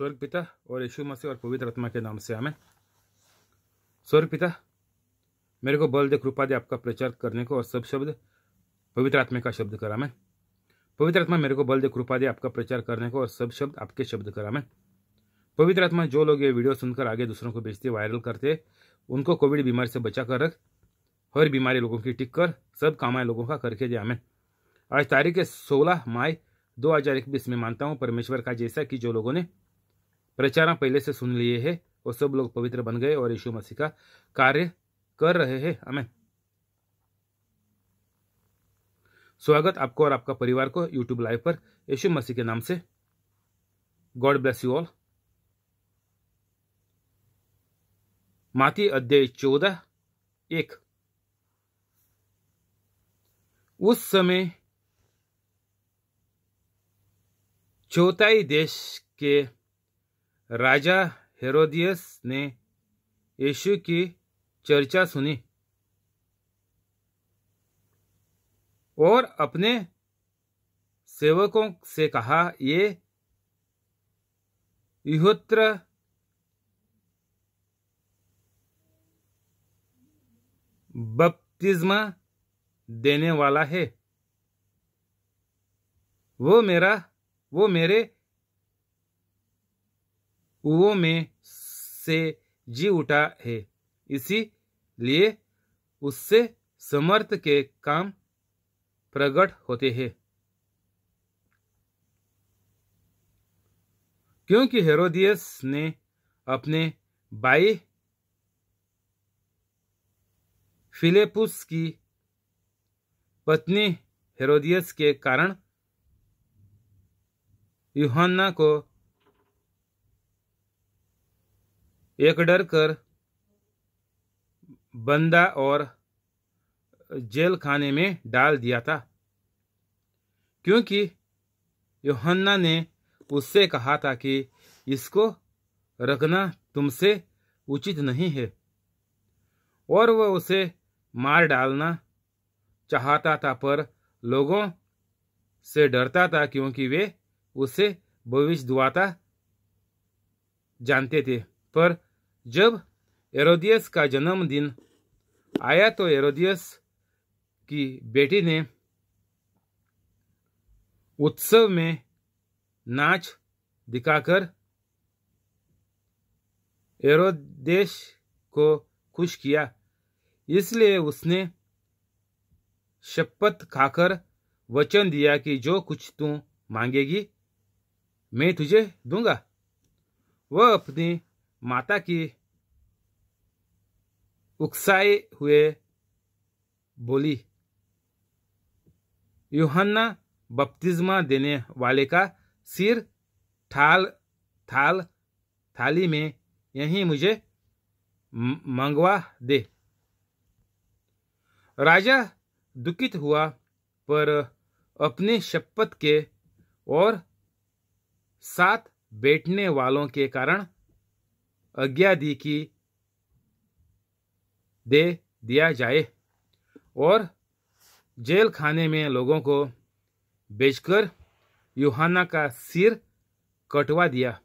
स्वर्ग पिता और यीशु मसीह और पवित्र आत्मा के नाम से आमेन। स्वर्ग पिता, मेरे को बल दे, कृपा दे आपका प्रचार करने को और सब शब्द पवित्र आत्मा का शब्द करा। मैं पवित्र आत्मा मेरे को बल दे, कृपा दे आपका प्रचार करने को और सब शब्द आपके शब्द करा। मैं पवित्र आत्मा, जो लोग ये वीडियो सुनकर आगे दूसरों को भेजते, वायरल करते, उनको कोविड बीमारी से बचा कर रख, हर बीमारी लोगों की टिक कर, सब कामाएँ लोगों का करके दे। आमेन। आज तारीख है 16 मई 2021। में मानता हूँ परमेश्वर का जैसा कि जो लोगों ने प्रचार पहले से सुन लिए हैं और सब लोग पवित्र बन गए और यीशु मसीह का कार्य कर रहे हैं। आमेन। स्वागत आपको और आपका परिवार को यूट्यूब लाइव पर यीशु मसीह के नाम से। God bless you all. माती अध्याय 14:1। उस समय चौथाई देश के राजा हेरोदियस ने यीशु की चर्चा सुनी और अपने सेवकों से कहा, ये यहोत्र बपतिस्मा देने वाला है, वो मेरे उवों में से जी उठा है, इसी लिए उससे समर्थ के काम प्रकट होते हैं। क्योंकि हेरोदियस ने अपने भाई फिलिपुस की पत्नी हेरोदियस के कारण यूहन्ना को एक डर कर बंदा और जेल खाने में डाल दिया था, क्योंकि यूहन्ना ने उससे कहा था कि इसको रखना तुमसे उचित नहीं है, और वह उसे मार डालना चाहता था, पर लोगों से डरता था क्योंकि वे उसे भविष्यद्वक्ता जानते थे। पर जब हेरोदियस का जन्मदिन आया तो हेरोदियस की बेटी ने उत्सव में नाच दिखाकर हेरोदेस को खुश किया, इसलिए उसने शपथ खाकर वचन दिया कि जो कुछ तू मांगेगी मैं तुझे दूंगा। वह अपनी माता की उकसाए हुए बोली, यूहन्ना बपतिस्मा देने वाले का सिर थाली में यहीं मुझे मंगवा दे। राजा दुखित हुआ, पर अपने शपथ के और साथ बैठने वालों के कारण आज्ञा दी कि दे दिया जाए और जेल खाने में लोगों को बेचकर यूहन्ना का सिर कटवा दिया।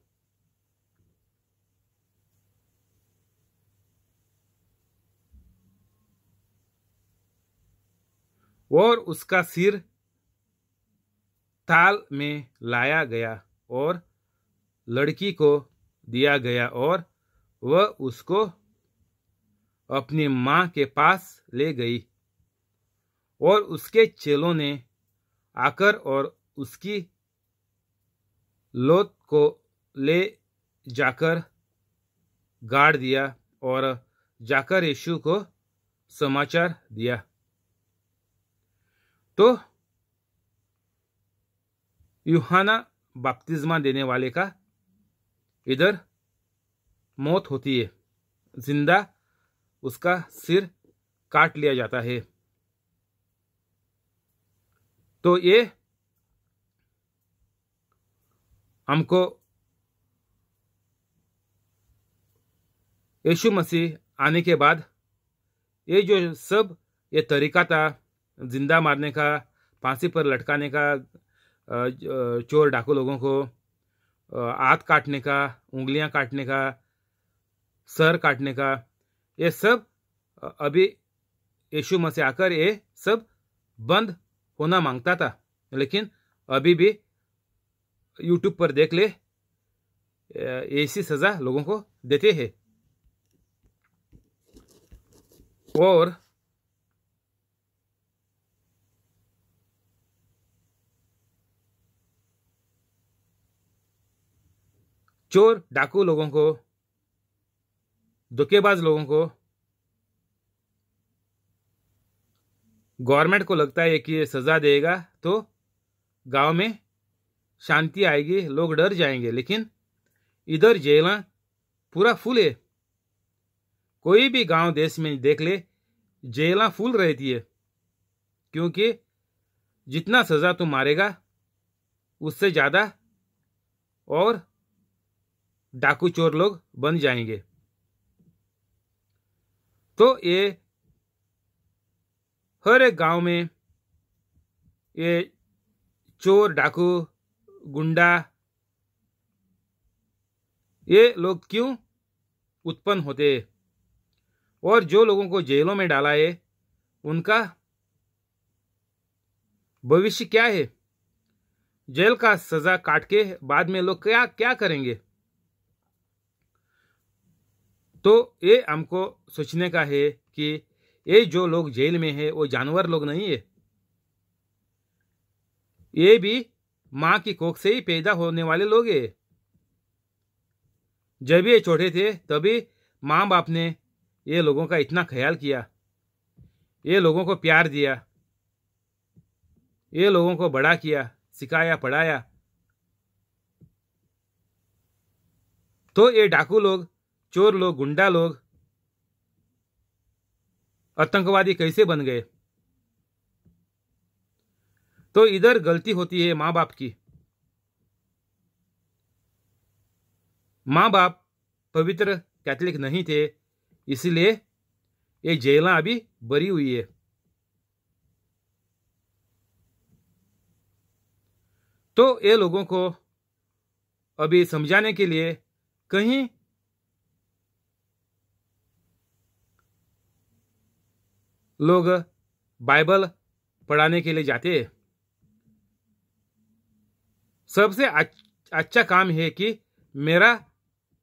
और उसका सिर थाल में लाया गया और लड़की को दिया गया, और वह उसको अपनी माँ के पास ले गई, और उसके चेलों ने आकर और उसकी लोथ को ले जाकर गाड़ दिया और जाकर यीशु को समाचार दिया। तो यूहन्ना बपतिस्मा देने वाले का इधर मौत होती है, जिंदा उसका सिर काट लिया जाता है। तो ये हमको यीशु मसीह आने के बाद ये जो सब ये तरीका था जिंदा मारने का, फांसी पर लटकाने का, चोर डाकू लोगों को, हाथ काटने का, उंगलियां काटने का, सर काटने का, ये सब अभी यीशु मसीह आकर ये सब बंद होना मांगता था। लेकिन अभी भी यूट्यूब पर देख ले, ऐसी सज़ा लोगों को देते हैं। और चोर डाकू लोगों को, धोखेबाज लोगों को गवर्नमेंट को लगता है कि ये सज़ा देगा तो गांव में शांति आएगी, लोग डर जाएंगे। लेकिन इधर जेल पूरा फुल है। कोई भी गांव देश में देख ले, जेल फुल रहती है, क्योंकि जितना सज़ा तुम मारेगा उससे ज़्यादा और डाकू चोर लोग बन जाएंगे। तो ये हर एक गांव में ये चोर डाकू गुंडा ये लोग क्यों उत्पन्न होते हैं? और जो लोगों को जेलों में डाला है उनका भविष्य क्या है? जेल का सजा काट के बाद में लोग क्या क्या करेंगे? तो ये हमको सोचने का है कि ये जो लोग जेल में है वो जानवर लोग नहीं है, ये भी माँ की कोख से ही पैदा होने वाले लोग है। जब ये छोटे थे तभी माँ बाप ने ये लोगों का इतना ख्याल किया, ये लोगों को प्यार दिया, ये लोगों को बड़ा किया, सिखाया पढ़ाया। तो ये डाकू लोग, चोर लोग, गुंडा लोग आतंकवादी कैसे बन गए? तो इधर गलती होती है माँ बाप की। माँ बाप पवित्र कैथलिक नहीं थे, इसलिए ये जेल अभी भरी हुई है। तो ये लोगों को अभी समझाने के लिए कहीं लोग बाइबल पढ़ाने के लिए जाते हैं। सबसे अच्छा काम है कि मेरा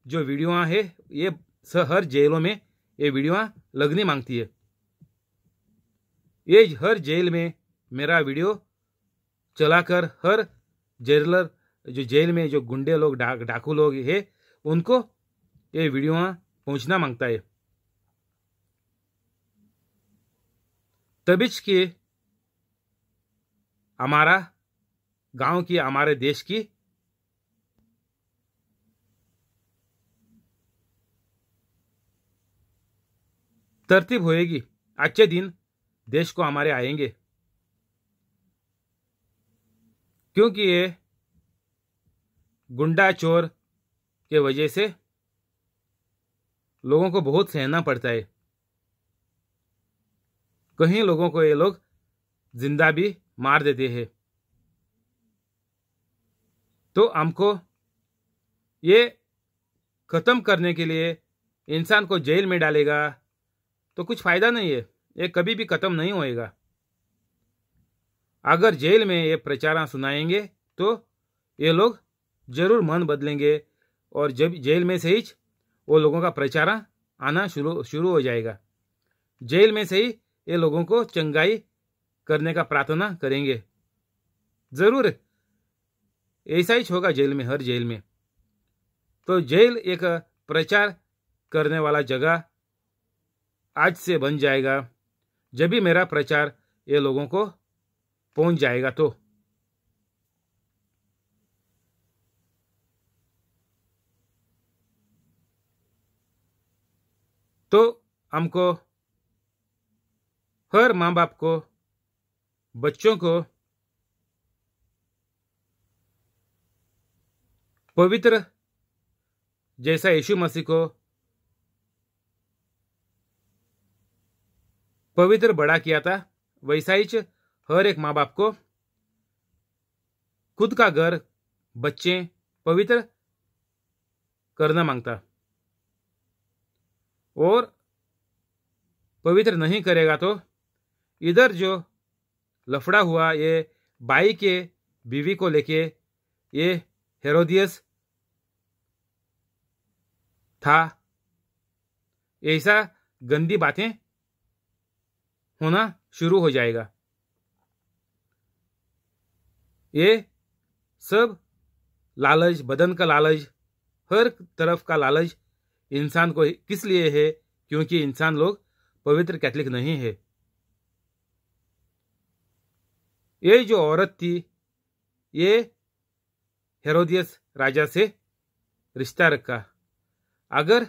जो वीडियो है ये हर जेलों में ये वीडियो लगनी मांगती है। ये हर जेल में मेरा वीडियो चलाकर हर जेलर जो जेल में जो गुंडे लोग डाकू लोग है उनको ये वीडियो पहुंचना मांगता है। तभी कि हमारा गांव की, हमारे देश की तरतीब होएगी, अच्छे दिन देश को हमारे आएंगे। क्योंकि ये गुंडा चोर के वजह से लोगों को बहुत सहना पड़ता है। कहीं लोगों को ये लोग जिंदा भी मार देते हैं। तो हमको ये ख़त्म करने के लिए इंसान को जेल में डालेगा तो कुछ फ़ायदा नहीं है, ये कभी भी ख़त्म नहीं होएगा। अगर जेल में ये प्रचार सुनाएंगे तो ये लोग ज़रूर मन बदलेंगे और जब जेल में से ही वो लोगों का प्रचार आना शुरू हो जाएगा। जेल में से ही ये लोगों को चंगाई करने का प्रार्थना करेंगे, ज़रूर ऐसा ही होगा जेल में, हर जेल में। तो जेल एक प्रचार करने वाला जगह आज से बन जाएगा, जब भी मेरा प्रचार ये लोगों को पहुंच जाएगा। तो हमको हर माँ बाप को, बच्चों को पवित्र जैसा यीशु मसीह को पवित्र बड़ा किया था, वैसा ही हर एक माँ बाप को खुद का घर, बच्चे, पवित्र करना मांगता, और पवित्र नहीं करेगा तो इधर जो लफड़ा हुआ ये बाई के बीवी को लेके, ये हेरोदियस था, ऐसा गंदी बातें होना शुरू हो जाएगा। ये सब लालच, बदन का लालच, हर तरफ का लालच इंसान को किस लिए है? क्योंकि इंसान लोग पवित्र कैथलिक नहीं है। ये जो औरत थी ये हेरोदियस राजा से रिश्ता रखा। अगर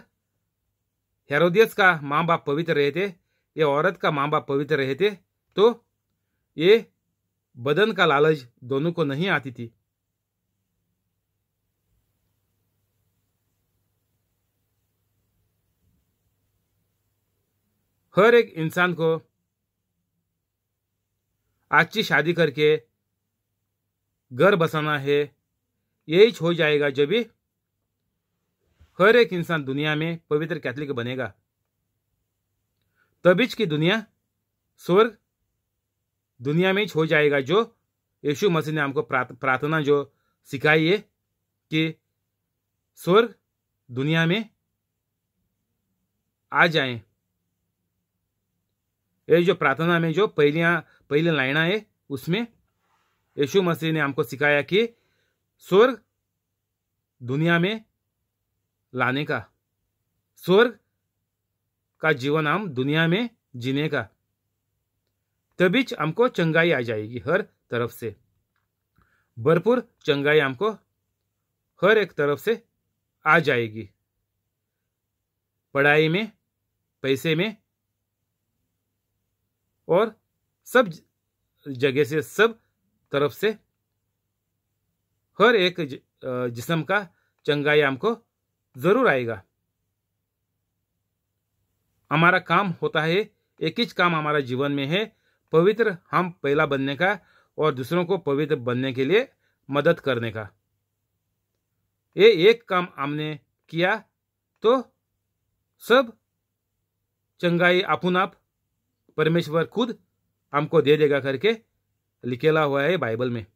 हेरोदियस का माँ बाप पवित्र रहते, ये औरत का माँ बाप पवित्र रहते, तो ये बदन का लालच दोनों को नहीं आती थी। हर एक इंसान को अच्छी शादी करके घर बसाना है, यही हो जाएगा जब भी हर एक इंसान दुनिया में पवित्र कैथलिक बनेगा, तभी की दुनिया स्वर्ग दुनिया में ही हो जाएगा। जो यीशु मसीह ने हमको प्रार्थना जो सिखाई है कि स्वर्ग दुनिया में आ जाए, ये जो प्रार्थना में जो पहली लाइन है उसमें यीशु मसीह ने हमको सिखाया कि स्वर्ग दुनिया में लाने का, स्वर्ग का जीवन हम दुनिया में जीने का, तभी हमको चंगाई आ जाएगी हर तरफ से, भरपूर चंगाई हमको हर एक तरफ से आ जाएगी। पढ़ाई में, पैसे में और सब जगह से, सब तरफ से हर एक जिस्म का चंगाई हमको जरूर आएगा। हमारा काम होता है, एक ही काम हमारा जीवन में है, पवित्र हम पहला बनने का और दूसरों को पवित्र बनने के लिए मदद करने का। ये एक काम हमने किया तो सब चंगाई अपुन आप परमेश्वर खुद हमको दे देगा करके लिखेला हुआ है बाइबल में।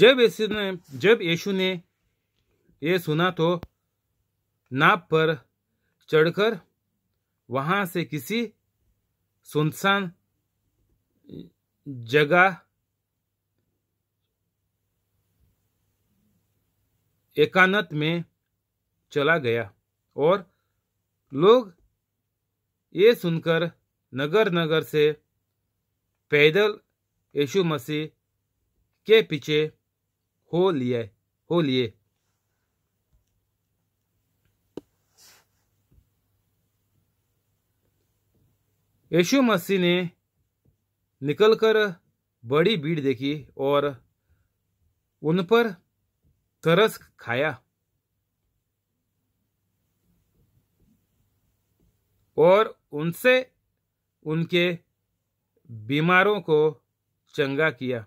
जब यीशु ने ये सुना तो नाव पर चढ़कर वहां से किसी सुनसान जगह एकांत में चला गया, और लोग ये सुनकर नगर नगर से पैदल यीशु मसीह के पीछे हो लिए। यीशु मसीह ने निकलकर बड़ी भीड़ देखी और उन पर तरस खाया, और उनसे उनके बीमारों को चंगा किया।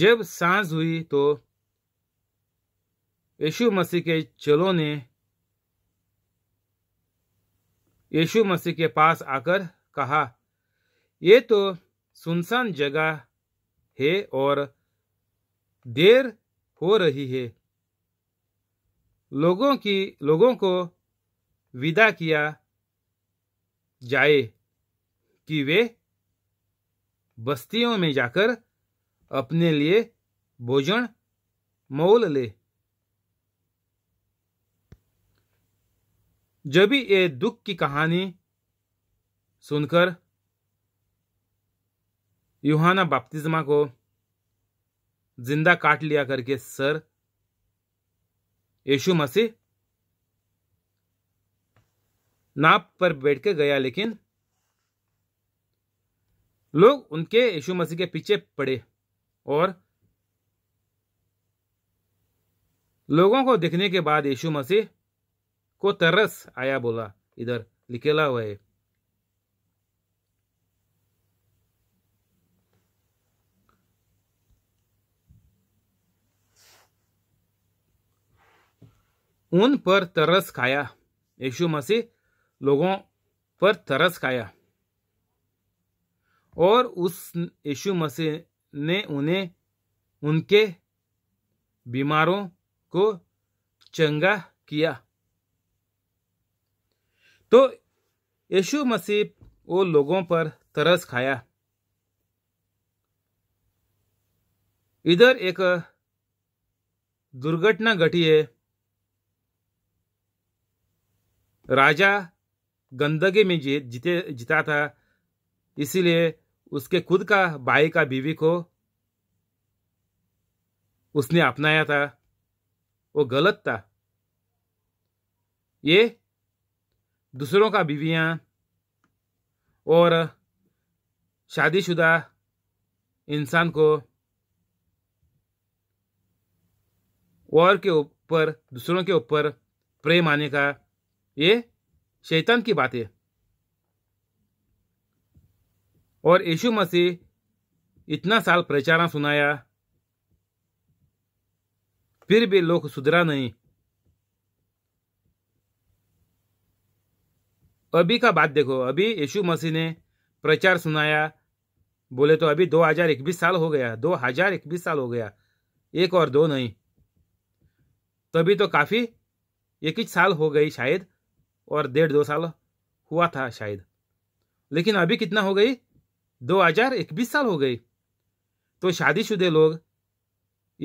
जब सांझ हुई तो यीशु मसीह के पास आकर कहा, ये तो सुनसान जगह है और देर हो रही है। लोगों को विदा किया जाए कि वे बस्तियों में जाकर अपने लिए भोजन मोल ले। जब भी ये दुख की कहानी सुनकर यूहन्ना बपतिस्मा को जिंदा काट लिया करके सर यीशु मसीह नाव पर बैठ के गया, लेकिन लोग उनके यीशु मसीह के पीछे पड़े और लोगों को देखने के बाद यीशु मसीह को तरस आया, बोला इधर लिखेला हुआ है। उन पर तरस खाया, यीशु मसीह लोगों पर तरस खाया और उस यीशु मसीह ने उन्हें उनके बीमारों को चंगा किया। तो यीशु मसीह वो लोगों पर तरस खाया। इधर एक दुर्घटना घटी है, राजा गंदगी में जीता था, इसीलिए उसके खुद का भाई का बीवी को उसने अपनाया था, वो गलत था। ये दूसरों का बीवियां और शादीशुदा इंसान को और के ऊपर दूसरों के ऊपर प्रेम आने का ये शैतान की बात है। और यीशु मसीह इतना साल प्रचार सुनाया, फिर भी लोग सुधरा नहीं। अभी का बात देखो, अभी यीशु मसीह ने प्रचार सुनाया बोले तो अभी 2021 साल हो गया, 2021 साल हो गया, एक और दो नहीं, तभी तो काफ़ी एक ही साल हो गई शायद, और 1.5-2 साल हुआ था शायद, लेकिन अभी कितना हो गई, 2021 साल हो गई। तो शादीशुदा लोग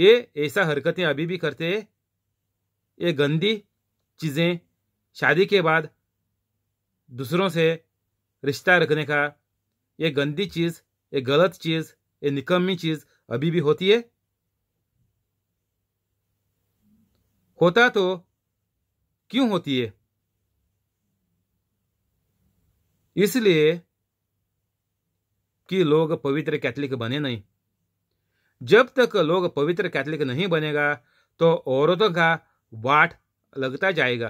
ये ऐसा हरकतें अभी भी करते हैं, ये गंदी चीज़ें शादी के बाद दूसरों से रिश्ता रखने का, ये गंदी चीज़, ये गलत चीज़, ये निकम्मी चीज़ अभी भी होती है। होता तो क्यों होती है? इसलिए कि लोग पवित्र कैथलिक बने नहीं। जब तक लोग पवित्र कैथलिक नहीं बनेगा तो औरतों का वाट लगता जाएगा।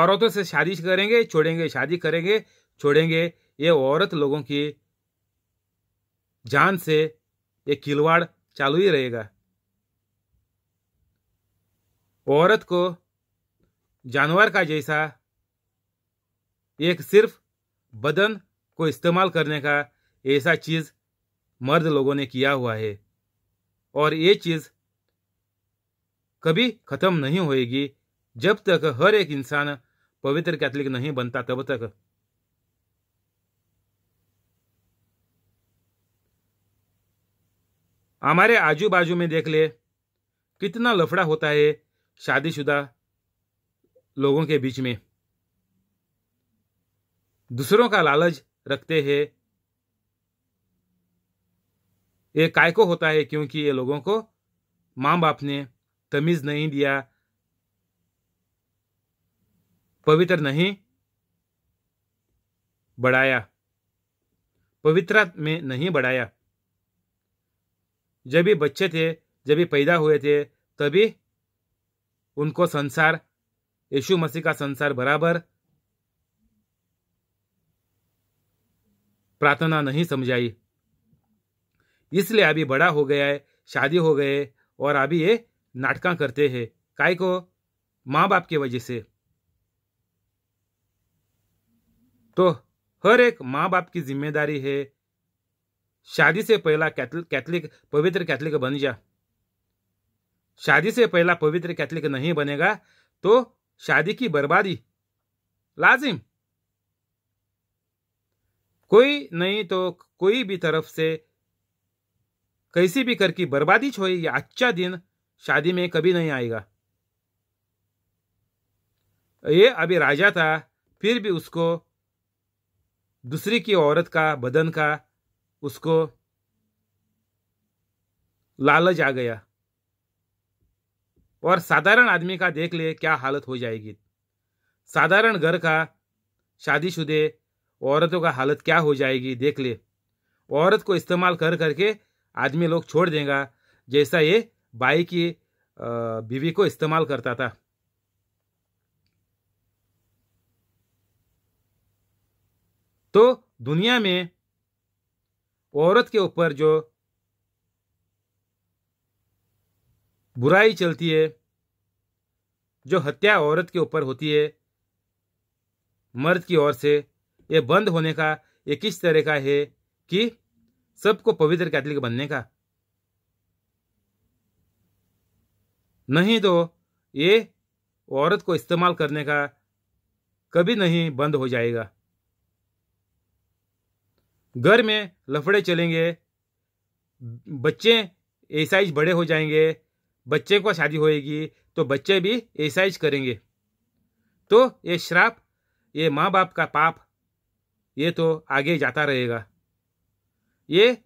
औरतों से शादी करेंगे, छोड़ेंगे, शादी करेंगे, छोड़ेंगे। ये औरत लोगों की जान से ये खिलवाड़ चालू ही रहेगा। औरत को जानवर का जैसा एक सिर्फ बदन को इस्तेमाल करने का ऐसा चीज़ मर्द लोगों ने किया हुआ है और ये चीज़ कभी ख़त्म नहीं होएगी जब तक हर एक इंसान पवित्र कैथलिक नहीं बनता, तब तक। हमारे आजू बाजू में देख ले, कितना लफड़ा होता है शादीशुदा लोगों के बीच में। दूसरों का लालच रखते हैं, ये काय को होता है, क्योंकि ये लोगों को माँ बाप ने तमीज़ नहीं दिया, पवित्र नहीं बढ़ाया, पवित्रता में नहीं बढ़ाया। जब भी बच्चे थे, जब भी पैदा हुए थे, तभी उनको संसार, यीशु मसीह का संसार बराबर प्रार्थना नहीं समझाई, इसलिए अभी बड़ा हो गया है, शादी हो गए और अभी ये नाटक करते हैं। काय को? माँ बाप की वजह से। तो हर एक माँ बाप की जिम्मेदारी है, शादी से पहला कैथलिक पवित्र कैथलिक बन जा। शादी से पहला पवित्र कैथलिक नहीं बनेगा तो शादी की बर्बादी, लाजिम, कोई नहीं तो कोई भी तरफ से कैसी भी करके बर्बादी छोड़े, यह अच्छा दिन शादी में कभी नहीं आएगा। ये अभी राजा था, फिर भी उसको दूसरी की औरत का बदन का उसको लालच आ गया, और साधारण आदमी का देख ले क्या हालत हो जाएगी, साधारण घर का शादीशुदे औरतों का हालत क्या हो जाएगी देख ले। औरत को इस्तेमाल कर करके आदमी लोग छोड़ देगा, जैसा ये बाई की बीवी को इस्तेमाल करता था। तो दुनिया में औरत के ऊपर जो बुराई चलती है, जो हत्या औरत के ऊपर होती है मर्द की ओर से, ये बंद होने का एक किस तरह का है कि सबको पवित्र कैथलिक बनने का, नहीं तो ये औरत को इस्तेमाल करने का कभी नहीं बंद हो जाएगा। घर में लफड़े चलेंगे, बच्चे ऐसा ही बड़े हो जाएंगे, बच्चे को शादी होएगी तो बच्चे भी ऐसा ही करेंगे। तो ये श्राप, ये माँ बाप का पाप, ये तो आगे जाता रहेगा। ये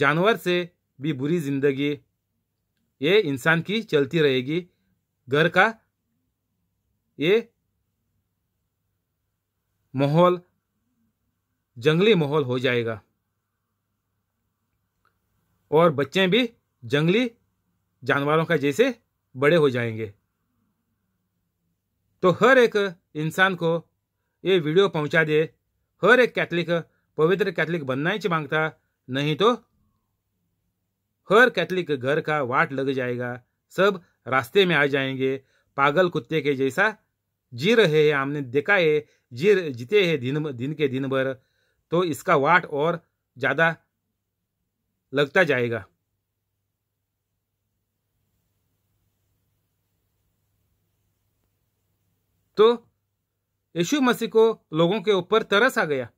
जानवर से भी बुरी जिंदगी ये इंसान की चलती रहेगी। घर का ये माहौल जंगली माहौल हो जाएगा, और बच्चे भी जंगली जानवरों का जैसे बड़े हो जाएंगे। तो हर एक इंसान को ये वीडियो पहुंचा दे। हर एक कैथलिक पवित्र कैथलिक बनना ही मांगता, नहीं तो हर कैथलिक घर का वाट लग जाएगा, सब रास्ते में आ जाएंगे। पागल कुत्ते के जैसा जी रहे हैं, हमने देखा है, जीते हैं दिन के दिन भर। तो इसका वाट और ज़्यादा लगता जाएगा। तो यीशु मसीह को लोगों के ऊपर तरस आ गया।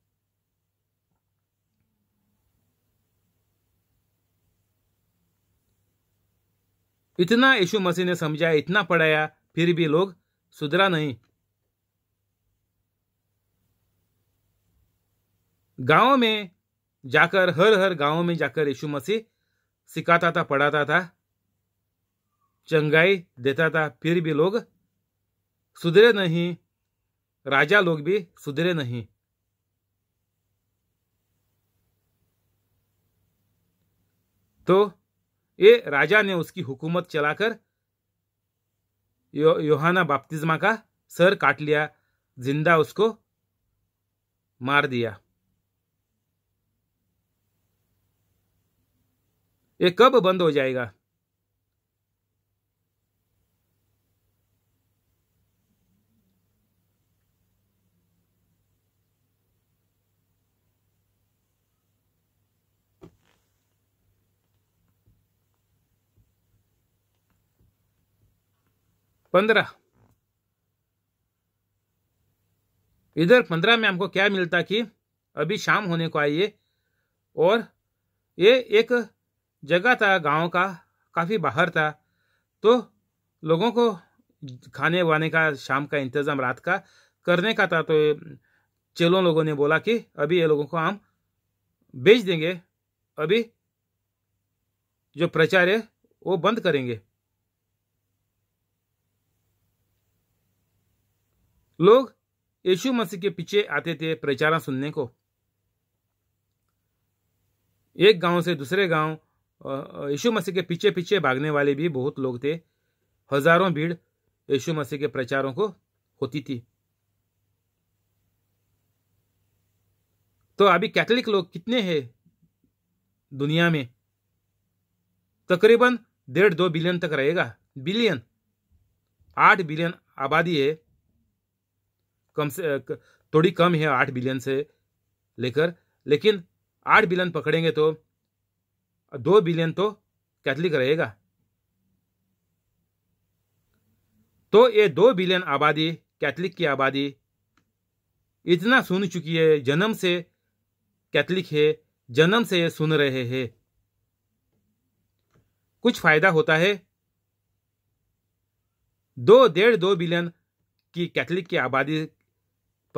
इतना यीशु मसीह ने समझाया, इतना पढ़ाया, फिर भी लोग सुधरा नहीं। गांव में जाकर, हर गांव में जाकर यीशु मसीह सिखाता था, पढ़ाता था, चंगाई देता था, फिर भी लोग सुधरे नहीं। राजा लोग भी सुधरे नहीं। तो ये राजा ने उसकी हुकूमत चलाकर योहाना बपतिस्मा का सर काट लिया, जिंदा उसको मार दिया। ये कब बंद हो जाएगा? पंद्रह में हमको क्या मिलता कि अभी शाम होने को आई है, और ये एक जगह था, गांव का काफ़ी बाहर था। तो लोगों को खाने वाने का शाम का इंतज़ाम रात का करने का था। तो चलो लोगों ने बोला कि अभी ये लोगों को हम बेच देंगे, अभी जो प्रचार है वो बंद करेंगे। लोग यीशु मसीह के पीछे आते थे प्रचार सुनने को। एक गांव से दूसरे गांव यीशु मसीह के पीछे पीछे भागने वाले भी बहुत लोग थे। हजारों भीड़ यीशु मसीह के प्रचारों को होती थी। तो अभी कैथोलिक लोग कितने हैं दुनिया में? तकरीबन 1.5-2 बिलियन तक रहेगा। बिलियन, 8 बिलियन आबादी है, कम से थोड़ी कम है 8 बिलियन से लेकर, लेकिन 8 बिलियन पकड़ेंगे तो 2 बिलियन तो कैथलिक रहेगा। तो ये 2 बिलियन आबादी, कैथलिक की आबादी इतना सुन चुकी है, जन्म से कैथलिक है, जन्म से ये सुन रहे हैं। कुछ फायदा होता है? 2.5-2 बिलियन की कैथलिक की आबादी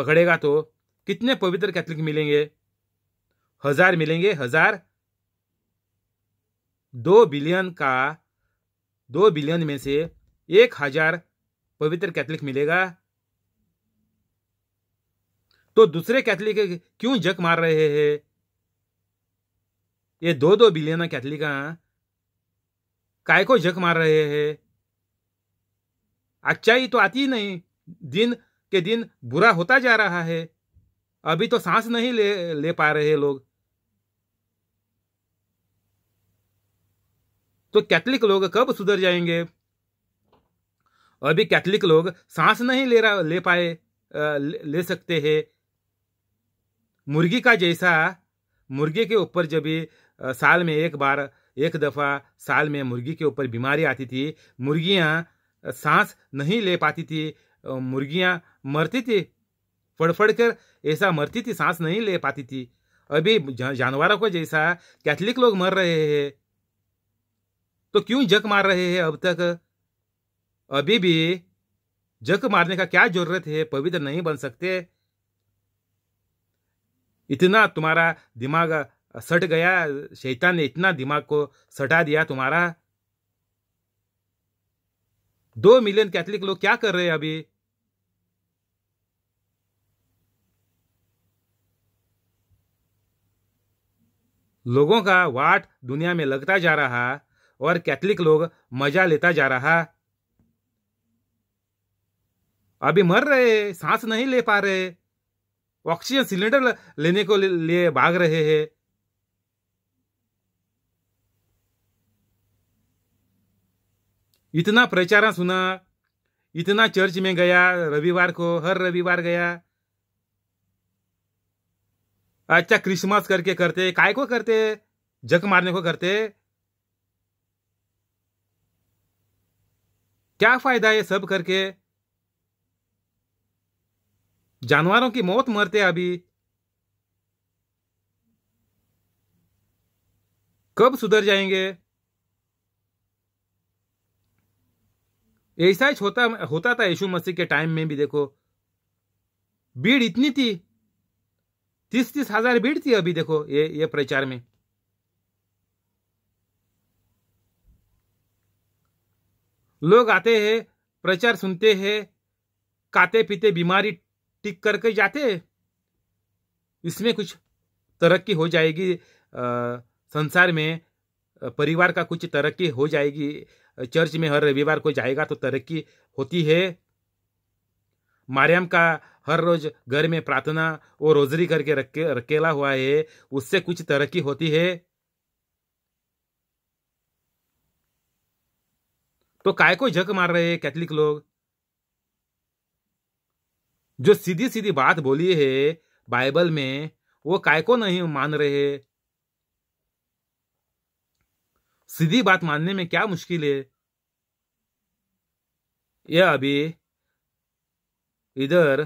पकड़ेगा तो कितने पवित्र कैथलिक मिलेंगे? 1000 मिलेंगे, 1000। 2 बिलियन का 2 बिलियन में से 1000 पवित्र कैथलिक मिलेगा। तो दूसरे कैथलिक क्यों जक मार रहे हैं? ये 2-2 बिलियन कैथलिक काय को जक मार रहे हैं? अच्छाई तो आती नहीं, दिन के दिन बुरा होता जा रहा है। अभी तो सांस नहीं ले पा रहे लोग। तो कैथलिक लोग कब सुधर जाएंगे? अभी कैथलिक लोग सांस नहीं ले सकते हैं। मुर्गी का जैसा, मुर्गी के ऊपर जब भी साल में एक दफ़ा साल में मुर्गी के ऊपर बीमारी आती थी, मुर्गियां सांस नहीं ले पाती थी, मुर्गियां मरती थी, फड़फड़ कर ऐसा मरती थी, सांस नहीं ले पाती थी। अभी जानवरों को जैसा कैथलिक लोग मर रहे हैं। तो क्यों जक मार रहे हैं अब तक? अभी भी जक मारने का क्या जरूरत है? पवित्र नहीं बन सकते? इतना तुम्हारा दिमाग सट गया, शैतान ने इतना दिमाग को सटा दिया तुम्हारा। 2 मिलियन कैथलिक लोग क्या कर रहे हैं अभी? लोगों का वाट दुनिया में लगता जा रहा और कैथलिक लोग मजा लेता जा रहा। अभी मर रहे, सांस नहीं ले पा रहे, ऑक्सीजन सिलेंडर लेने को लिए भाग रहे हैं। इतना प्रचार सुना, इतना चर्च में गया, रविवार को हर रविवार गया। अच्छा क्रिसमस करके करते, काय को करते? जक मारने को करते। क्या फायदा है सब करके? जानवरों की मौत मरते। अभी कब सुधर जाएंगे? ऐसा ही होता था यीशु मसीह के टाइम में भी। देखो भीड़ इतनी थी, 30-30 हज़ार भीड़ थी। अभी देखो ये प्रचार में लोग आते हैं, प्रचार सुनते हैं, खाते पीते बीमारी टिक करके जाते। इसमें कुछ तरक्की हो जाएगी संसार में, परिवार का कुछ तरक्की हो जाएगी। चर्च में हर रविवार को जाएगा तो तरक्की होती है। मारियम का हर रोज घर में प्रार्थना और रोजरी करके रखेला हुआ है, उससे कुछ तरक्की होती है। तो काय को जक मार रहे हैं कैथलिक लोग? जो सीधी सीधी बात बोली है बाइबल में, वो काय को नहीं मान रहे? सीधी बात मानने में क्या मुश्किल है? यह अभी इधर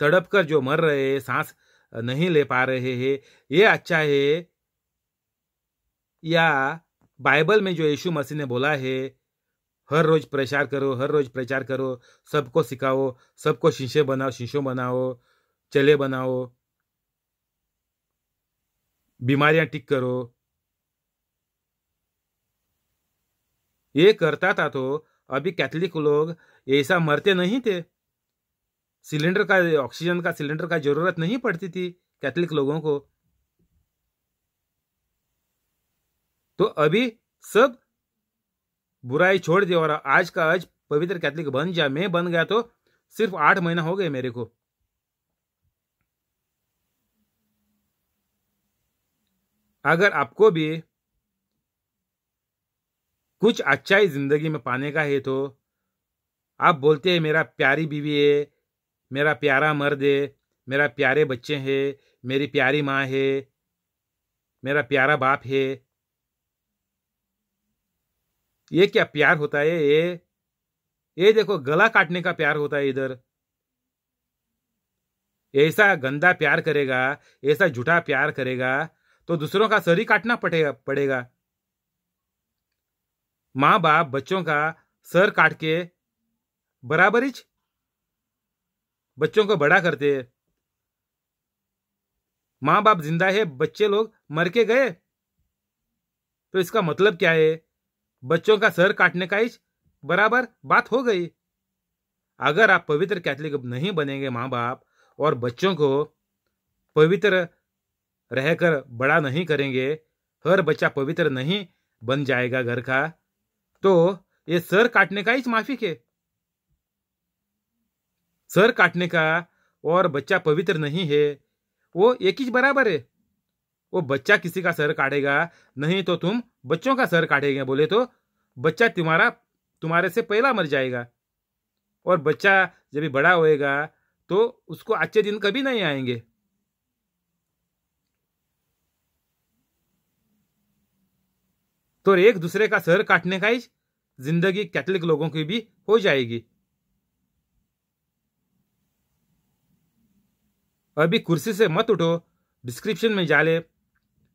तड़प कर जो मर रहे, सांस नहीं ले पा रहे हैं, ये अच्छा है या बाइबल में जो यीशु मसीह ने बोला है, हर रोज प्रचार करो, हर रोज प्रचार करो, सबको सिखाओ, सबको शीशों बनाओ, चले बनाओ, बीमारियां ठीक करो? ये करता था तो अभी कैथलिक लोग ऐसा मरते नहीं थे। सिलेंडर का, ऑक्सीजन का सिलेंडर का जरूरत नहीं पड़ती थी कैथलिक लोगों को। तो अभी सब बुराई छोड़ दे और आज का आज पवित्र कैथलिक बन जा। मैं बन गया तो सिर्फ 8 महीना हो गए मेरे को। अगर आपको भी कुछ अच्छाई जिंदगी में पाने का है तो आप बोलते हैं मेरा प्यारी बीवी है, मेरा प्यारा मर्द है, मेरा प्यारे बच्चे हैं, मेरी प्यारी माँ है, मेरा प्यारा बाप है। ये क्या प्यार होता है? ये देखो गला काटने का प्यार होता है इधर। ऐसा गंदा प्यार करेगा, ऐसा झूठा प्यार करेगा तो दूसरों का सर ही काटना पड़ेगा। माँ बाप बच्चों का सर काट के बराबर ही बच्चों को बड़ा करते। माँ बाप जिंदा है, बच्चे लोग मर के गए, तो इसका मतलब क्या है? बच्चों का सर काटने का ही बराबर बात हो गई। अगर आप पवित्र कैथलिक नहीं बनेंगे, माँ बाप और बच्चों को पवित्र रहकर बड़ा नहीं करेंगे, हर बच्चा पवित्र नहीं बन जाएगा घर का, तो ये सर काटने का ही माफिक है। सर काटने का और बच्चा पवित्र नहीं है वो एक ही बराबर है। वो बच्चा किसी का सर काटेगा नहीं तो तुम बच्चों का सर काटेंगे बोले तो बच्चा तुम्हारे से पहला मर जाएगा। और बच्चा जब भी बड़ा होएगा तो उसको अच्छे दिन कभी नहीं आएंगे। तो एक दूसरे का सर काटने का ही जिंदगी कैथोलिक लोगों की भी हो जाएगी। अभी कुर्सी से मत उठो, डिस्क्रिप्शन में जाले।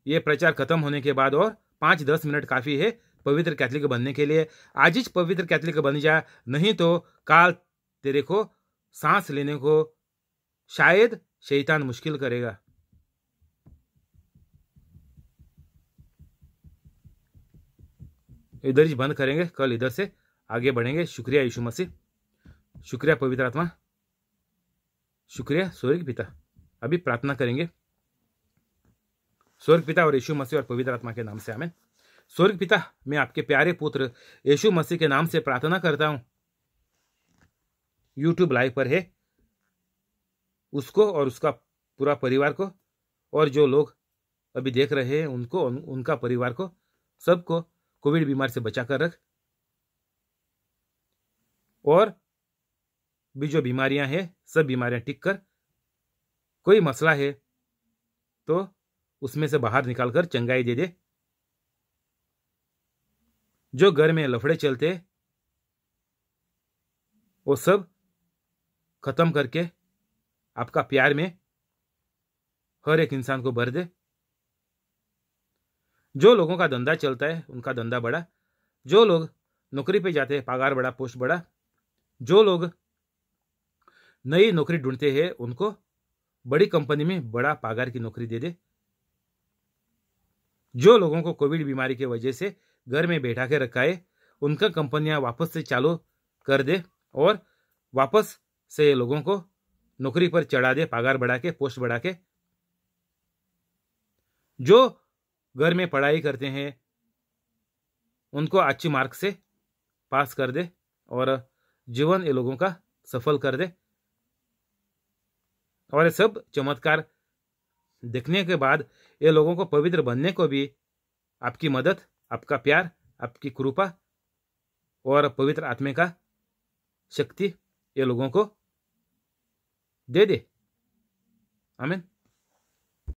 ये प्रचार खत्म होने के बाद और 5-10 मिनट काफ़ी है पवित्र कैथोलिक बनने के लिए। आज ही पवित्र कैथोलिक बन जा, नहीं तो काल तेरे को सांस लेने को शायद शैतान मुश्किल करेगा। इधर ही बंद करेंगे, कल इधर से आगे बढ़ेंगे। शुक्रिया यीशु मसीह, शुक्रिया पवित्र आत्मा, शुक्रिया स्वर्ग पिता। अभी प्रार्थना करेंगे। स्वर्ग पिता और यीशु मसीह और पवित्र आत्मा के नाम से आमेन। स्वर्ग पिता, मैं आपके प्यारे पुत्र यीशु मसीह के नाम से प्रार्थना करता हूं। यूट्यूब लाइव पर है, उसको और उसका पूरा परिवार को, और जो लोग अभी देख रहे हैं उनको, उनका परिवार को, सबको कोविड बीमार से बचा कर रख। और भी जो बीमारियां हैं सब बीमारियां टिक कर, कोई मसला है तो उसमें से बाहर निकालकर चंगाई दे दे। जो घर में लफड़े चलते वो सब खत्म करके आपका प्यार में हर एक इंसान को भर दे। जो लोगों का धंधा चलता है उनका धंधा बड़ा, जो लोग नौकरी पे जाते हैं पगार बड़ा, पोस्ट बड़ा, जो लोग नई नौकरी ढूंढते हैं उनको बड़ी कंपनी में बड़ा पगार की नौकरी दे दे। जो लोगों को कोविड बीमारी के वजह से घर में बैठा के रखा है उनका कंपनियां वापस से चालू कर दे और वापस से लोगों को नौकरी पर चढ़ा दे, पगार बढ़ा के, पोस्ट बढ़ा के। जो घर में पढ़ाई करते हैं उनको अच्छे मार्क से पास कर दे और जीवन ये लोगों का सफल कर दे। और ये सब चमत्कार देखने के बाद ये लोगों को पवित्र बनने को भी आपकी मदद, आपका प्यार, आपकी कृपा और पवित्र आत्मा का शक्ति ये लोगों को दे दे। आमीन।